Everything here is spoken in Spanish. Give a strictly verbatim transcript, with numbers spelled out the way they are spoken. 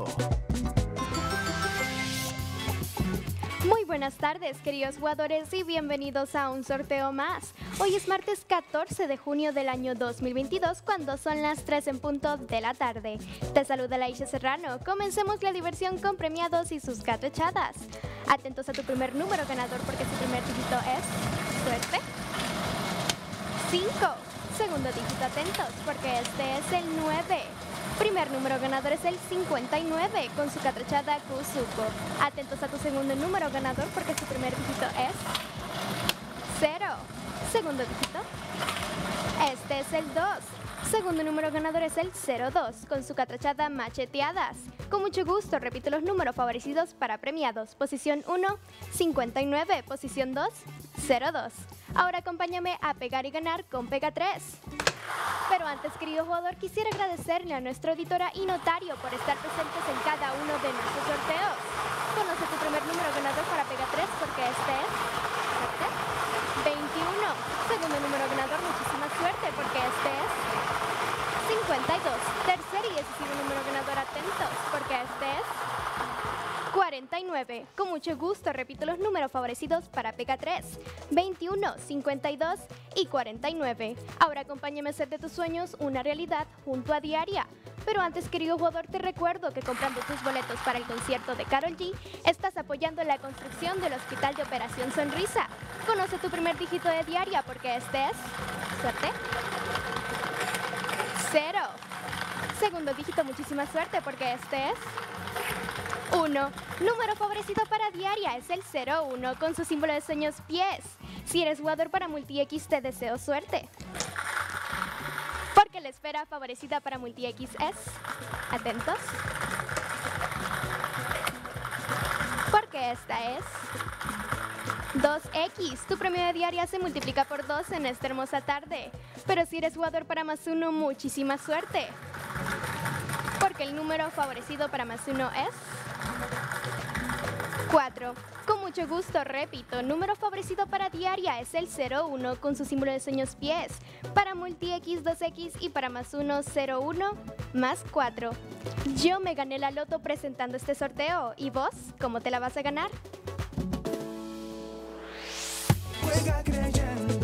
momento. Muy buenas tardes, queridos jugadores, y bienvenidos a un sorteo más. Hoy es martes catorce de junio del año dos mil veintidós, cuando son las tres en punto de la tarde. Te saluda la Isla Serrano. Comencemos la diversión con premiados y sus gato echadas. Atentos a tu primer número ganador, porque su primer dígito es suerte. cinco. Segundo dígito, atentos, porque este es el nueve. Primer número ganador es el cincuenta y nueve, con su catrachada Kusuko. Atentos a tu segundo número ganador, porque su primer dígito es cero. Segundo dígito, este es el dos. Segundo número ganador es el cero dos, con su catrachada Macheteadas. Con mucho gusto, repito los números favorecidos para premiados. Posición uno, cincuenta y nueve. Posición dos, cero dos. Ahora acompáñame a pegar y ganar con Pega tres. Pero antes, querido jugador, quisiera agradecerle a nuestra auditora y notario por estar presentes en cada uno de nuestros sorteos. Conoce tu primer número ganador para Pega tres, porque este es veintiuno. Segundo número ganador, muchísima suerte, porque este es cincuenta y dos. Tercer y decisivo número ganador, atentos, porque este es cuarenta y nueve. Con mucho gusto, repito los números favorecidos para Pega tres, veintiuno, cincuenta y dos y cuarenta y nueve. Ahora acompáñame a hacer de tus sueños una realidad junto a Diaria. Pero antes, querido jugador, te recuerdo que comprando tus boletos para el concierto de Karol G, estás apoyando la construcción del Hospital de Operación Sonrisa. Conoce tu primer dígito de Diaria, porque este es suerte. Cero. Segundo dígito, muchísima suerte, porque este es uno. Número favorecido para Diaria es el cero uno, con su símbolo de sueños pies. Si eres jugador para Multi-X, te deseo suerte, porque la esfera favorecida para Multi-X es, atentos, porque esta es dos equis. Tu premio de Diaria se multiplica por dos en esta hermosa tarde. Pero si eres jugador para más uno, muchísima suerte, porque el número favorecido para más uno es cuatro. Con mucho gusto, repito, número favorecido para Diaria es el cero uno, con su símbolo de sueños pies. Para Multi-X, dos equis, y para más uno, cero uno, más cuatro. Yo me gané la loto presentando este sorteo. ¿Y vos? ¿Cómo te la vas a ganar? Juega creyendo.